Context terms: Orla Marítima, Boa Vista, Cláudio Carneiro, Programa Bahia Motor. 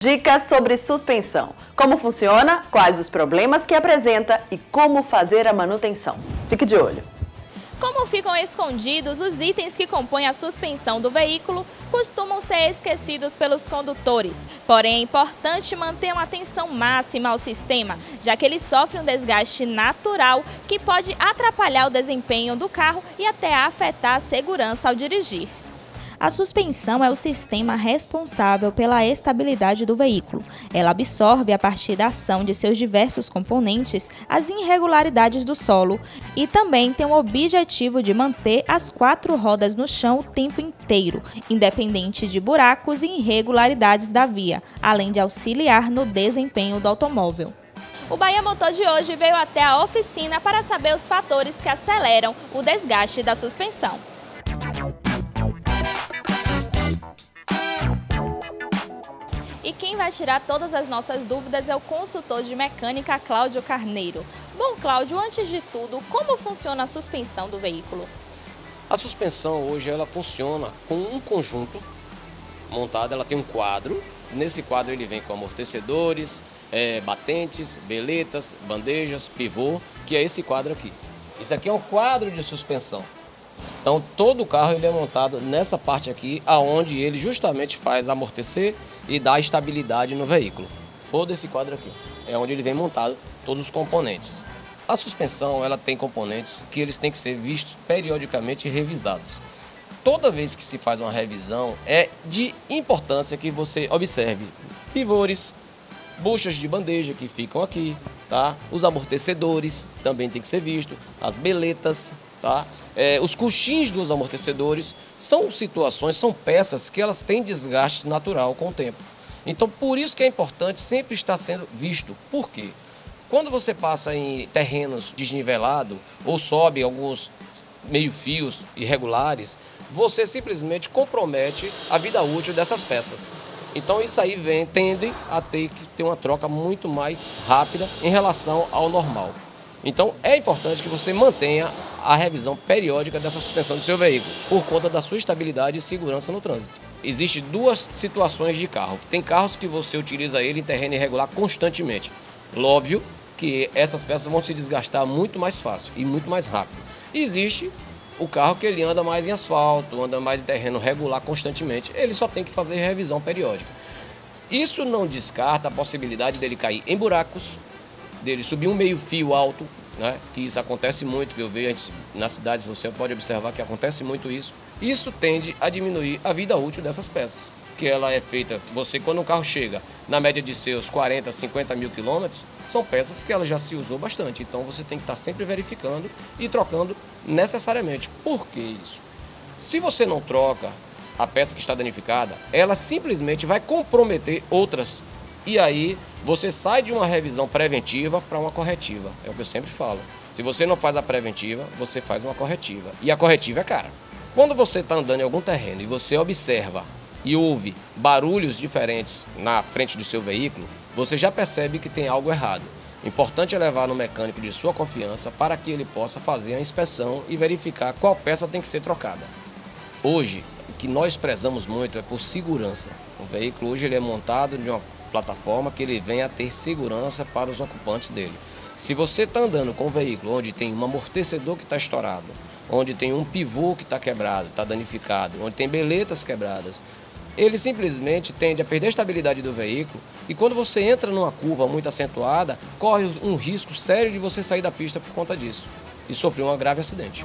Dicas sobre suspensão, como funciona, quais os problemas que apresenta e como fazer a manutenção. Fique de olho! Como ficam escondidos os itens que compõem a suspensão do veículo, costumam ser esquecidos pelos condutores. Porém, é importante manter uma atenção máxima ao sistema, já que ele sofre um desgaste natural que pode atrapalhar o desempenho do carro e até afetar a segurança ao dirigir. A suspensão é o sistema responsável pela estabilidade do veículo. Ela absorve, a partir da ação de seus diversos componentes, as irregularidades do solo e também tem o objetivo de manter as quatro rodas no chão o tempo inteiro, independente de buracos e irregularidades da via, além de auxiliar no desempenho do automóvel. O Bahia Motor de hoje veio até a oficina para saber os fatores que aceleram o desgaste da suspensão. E quem vai tirar todas as nossas dúvidas é o consultor de mecânica Cláudio Carneiro. Bom, Cláudio, antes de tudo, como funciona a suspensão do veículo? A suspensão hoje ela funciona com um conjunto montado, ela tem um quadro. Nesse quadro ele vem com amortecedores, batentes, veletas, bandejas, pivô, que é esse quadro aqui. Isso aqui é um quadro de suspensão. Então todo o carro ele é montado nessa parte aqui, aonde ele justamente faz amortecer e dá estabilidade no veículo. Todo esse quadro aqui é onde ele vem montado todos os componentes. A suspensão ela tem componentes que eles têm que ser vistos periodicamente e revisados. Toda vez que se faz uma revisão é de importância que você observe pivôs, buchas de bandeja que ficam aqui, tá? Os amortecedores também tem que ser visto, as beletas. Tá? Os coxins dos amortecedores são situações, são peças que elas têm desgaste natural com o tempo. Então, por isso que é importante sempre estar sendo visto. Por quê? Quando você passa em terrenos desnivelados ou sobe alguns meio-fios irregulares, você simplesmente compromete a vida útil dessas peças. Então, isso aí tende a ter que ter uma troca muito mais rápida em relação ao normal. Então, é importante que você mantenha a revisão periódica dessa suspensão do seu veículo, por conta da sua estabilidade e segurança no trânsito. Existem duas situações de carro. Tem carros que você utiliza ele em terreno irregular constantemente. Óbvio que essas peças vão se desgastar muito mais fácil e muito mais rápido. E existe o carro que ele anda mais em asfalto, anda mais em terreno regular constantemente. Ele só tem que fazer revisão periódica. Isso não descarta a possibilidade dele cair em buracos, dele subir um meio fio alto, né? Que isso acontece muito, que eu vejo nas cidades, você pode observar que acontece muito isso. Isso tende a diminuir a vida útil dessas peças, que ela é feita, você quando um carro chega na média de seus 40, 50 mil quilômetros, são peças que ela já se usou bastante, então você tem que estar sempre verificando e trocando necessariamente. Por que isso? Se você não troca a peça que está danificada, ela simplesmente vai comprometer outras. E aí você sai de uma revisão preventiva para uma corretiva, é o que eu sempre falo. Se você não faz a preventiva, você faz uma corretiva. E a corretiva é cara. Quando você está andando em algum terreno e você observa e ouve barulhos diferentes na frente do seu veículo, você já percebe que tem algo errado. Importante é levar no mecânico de sua confiança para que ele possa fazer a inspeção e verificar qual peça tem que ser trocada. Hoje, o que nós prezamos muito é por segurança. O veículo hoje ele é montado de uma plataforma que ele venha a ter segurança para os ocupantes dele. Se você está andando com um veículo onde tem um amortecedor que está estourado, onde tem um pivô que está quebrado, está danificado, onde tem beletas quebradas, ele simplesmente tende a perder a estabilidade do veículo e quando você entra numa curva muito acentuada, corre um risco sério de você sair da pista por conta disso e sofrer um grave acidente.